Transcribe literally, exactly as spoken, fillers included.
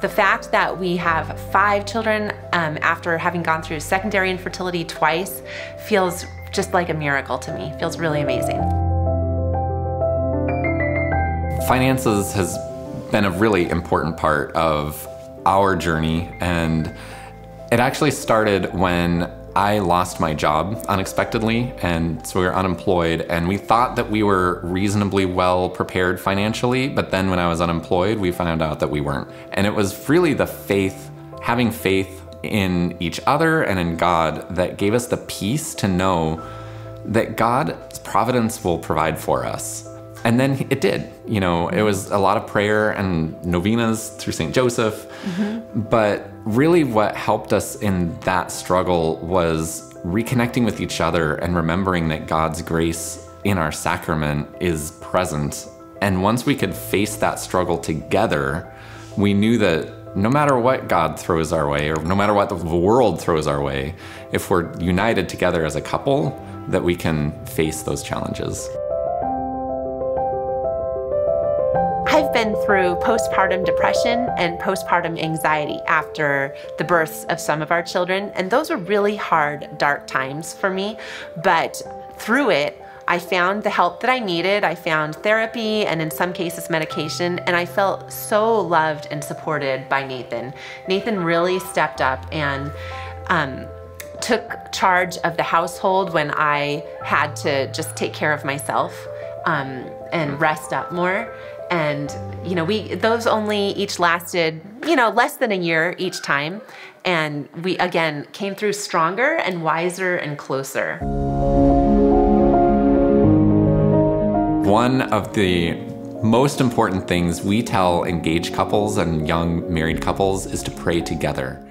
The fact that we have five children um, after having gone through secondary infertility twice feels just like a miracle to me. It feels really amazing. Finances has been a really important part of our journey, and it actually started when I lost my job unexpectedly, and so we were unemployed, and we thought that we were reasonably well prepared financially, but then when I was unemployed, we found out that we weren't. And it was really the faith, having faith in each other and in God, that gave us the peace to know that God's providence will provide for us. And then it did. You know, it was a lot of prayer and novenas through Saint Joseph. Mm-hmm. But really what helped us in that struggle was reconnecting with each other and remembering that God's grace in our sacrament is present. And once we could face that struggle together, we knew that no matter what God throws our way, or no matter what the world throws our way, if we're united together as a couple, that we can face those challenges. I've been through postpartum depression and postpartum anxiety after the births of some of our children, and those were really hard, dark times for me, but through it, I found the help that I needed. I found therapy and in some cases medication, and I felt so loved and supported by Nathan. Nathan really stepped up and um, took charge of the household when I had to just take care of myself um, and rest up more. And, you know, we, those only each lasted, you know, less than a year each time. And we, again, came through stronger and wiser and closer. One of the most important things we tell engaged couples and young married couples is to pray together.